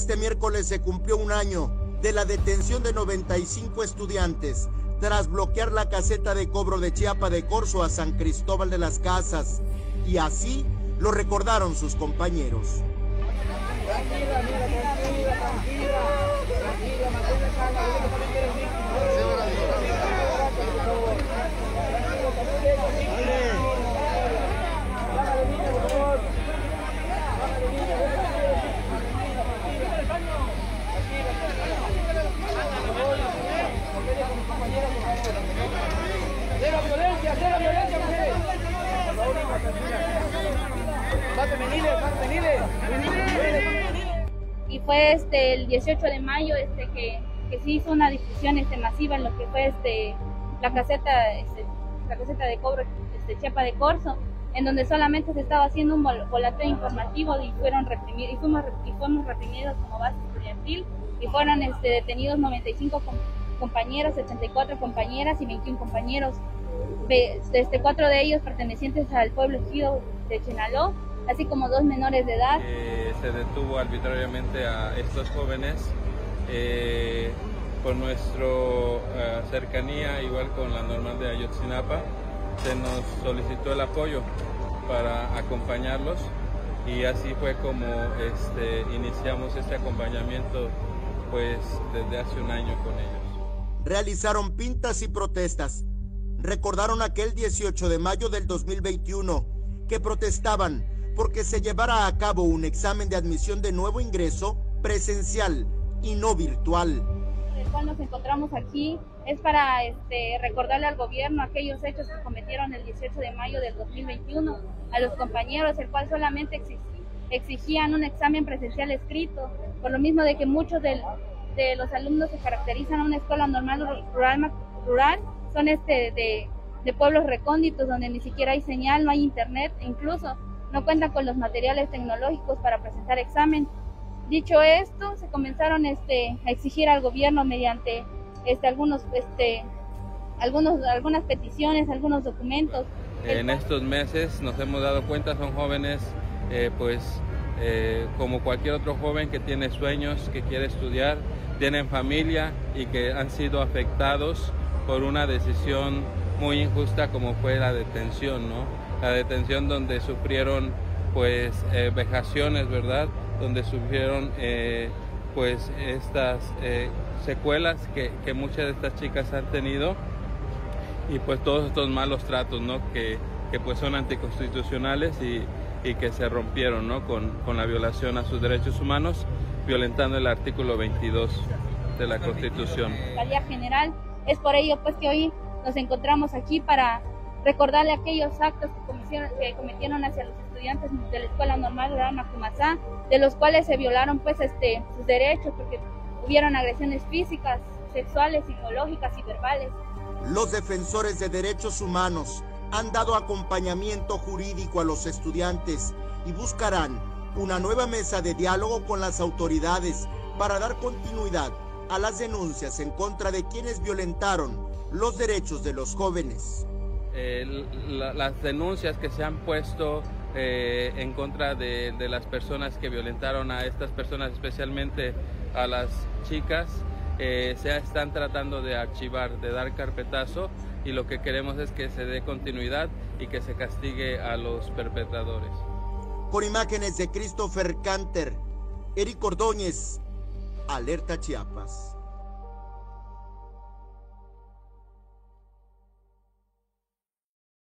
este miércoles se cumplió un año de la detención de 95 estudiantes tras bloquear la caseta de cobro de Chiapa de Corzo a San Cristóbal de las Casas, y así lo recordaron sus compañeros. Y fue el 18 de mayo que se hizo una difusión masiva en lo que fue la caseta de cobro Chiapa de Corzo, en donde solamente se estaba haciendo un volateo informativo y fuimos reprimidos como base estudiantil, y fueron detenidos 95 compañeros, 84 compañeras y 21 compañeros, 4 de ellos pertenecientes al pueblo ejido de Chenaló, así como 2 menores de edad. Se detuvo arbitrariamente a estos jóvenes por nuestra cercanía, igual con la normal de Ayotzinapa. Se nos solicitó el apoyo para acompañarlos, y así fue como iniciamos este acompañamiento desde hace un año con ellos. Realizaron pintas y protestas. Recordaron aquel 18 de mayo del 2021 que protestaban porque se llevara a cabo un examen de admisión de nuevo ingreso presencial y no virtual. El cual nos encontramos aquí es para recordarle al gobierno aquellos hechos que cometieron el 18 de mayo del 2021 a los compañeros, el cual solamente exigían un examen presencial escrito, por lo mismo de que muchos de los alumnos se caracterizan a una escuela normal rural, son de pueblos recónditos donde ni siquiera hay señal, no hay internet, e incluso no cuentan con los materiales tecnológicos para presentar examen. Dicho esto, se comenzaron a exigir al gobierno mediante algunas peticiones, algunos documentos. En estos meses nos hemos dado cuenta, son jóvenes como cualquier otro joven que tiene sueños, que quiere estudiar, tienen familia y que han sido afectados por una decisión muy injusta como fue la detención, ¿no? La detención donde sufrieron vejaciones, ¿verdad? Donde sufrieron estas secuelas que muchas de estas chicas han tenido, y todos estos malos tratos, ¿no? que son anticonstitucionales y que se rompieron, ¿no? con la violación a sus derechos humanos, violentando el artículo 22 de la Constitución. La general, es por ello que hoy nos encontramos aquí para recordarle aquellos actos que cometieron hacia los estudiantes de la Escuela Normal de laMactumactzá, de los cuales se violaron sus derechos, porque hubieron agresiones físicas, sexuales, psicológicas y verbales. Los defensores de derechos humanos han dado acompañamiento jurídico a los estudiantes y buscarán una nueva mesa de diálogo con las autoridades para dar continuidad a las denuncias en contra de quienes violentaron los derechos de los jóvenes. Las denuncias que se han puesto en contra de las personas que violentaron a estas personas, especialmente a las chicas, se están tratando de archivar, de dar carpetazo, y lo que queremos es que se dé continuidad y que se castigue a los perpetradores. Con imágenes de Christopher Canter, Eric Ordóñez, Alerta Chiapas.